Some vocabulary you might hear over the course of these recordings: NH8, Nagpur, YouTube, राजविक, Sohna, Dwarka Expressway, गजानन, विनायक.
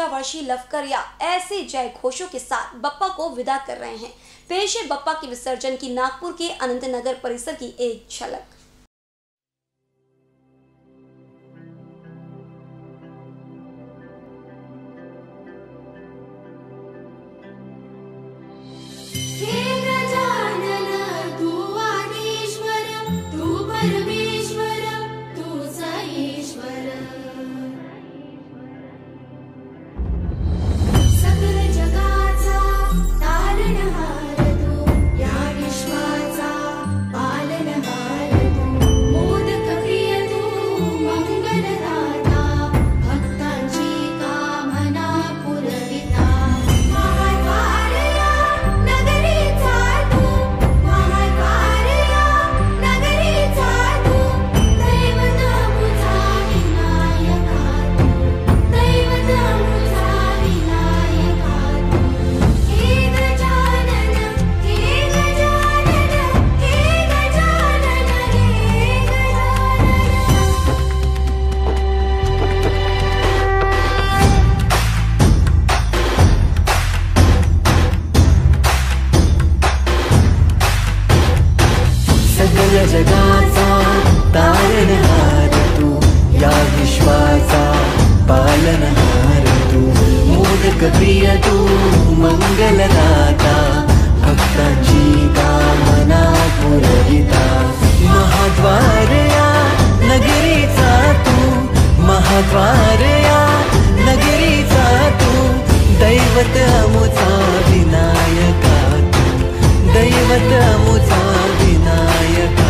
वर्षीय लवकरिया ऐसे जय घोषों के साथ बप्पा को विदा कर रहे हैं। पेश है बप्पा के विसर्जन की नागपुर के अनंत नगर परिसर की एक झलक। जगाचा तारणहार तू, या विश्वाचा पालनहार तू, मोदक प्रिय तू मंगलदाता, भक्तांची कामना पुरविता। महाद्वार या नगरीचा तू, महाद्वार या नगरीचा तू, दैवत आमचा विनायका तू, दैवत आमचा विनायका।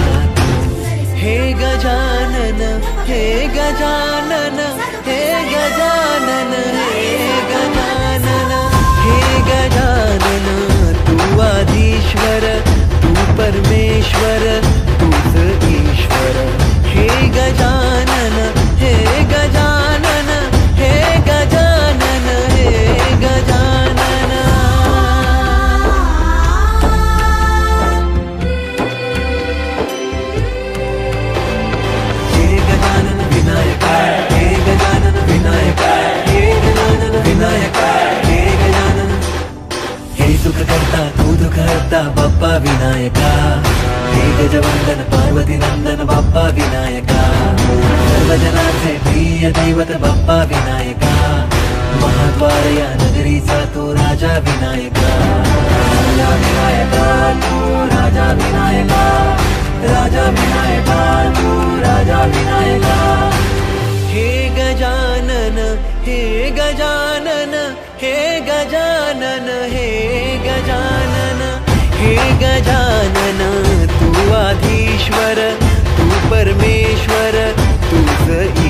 हे गजानन हे गजानन हे गजानन हे गजानन, तू आदिश्वर तू परमेश्वर तूच ईश्वर। हे गजानन हे गजानन हे गजानन हे गजानन। बाप्पा विनायका, हे गजवंदन पार्वती नंदन बाप्पा विनायका, सर्वजनाचे प्रिय दैवत बाप्पा विनायका। महाद्वार या नगरीचा तू राजा विनायका, राजा विनायका तू राजा विनायका, राजा विनायका तू राजा विनायका। हे गजानन हे गजानन हे गजानन हे गजानन हे गजानन, तू आधीश्वर तू परमेश्वर तूच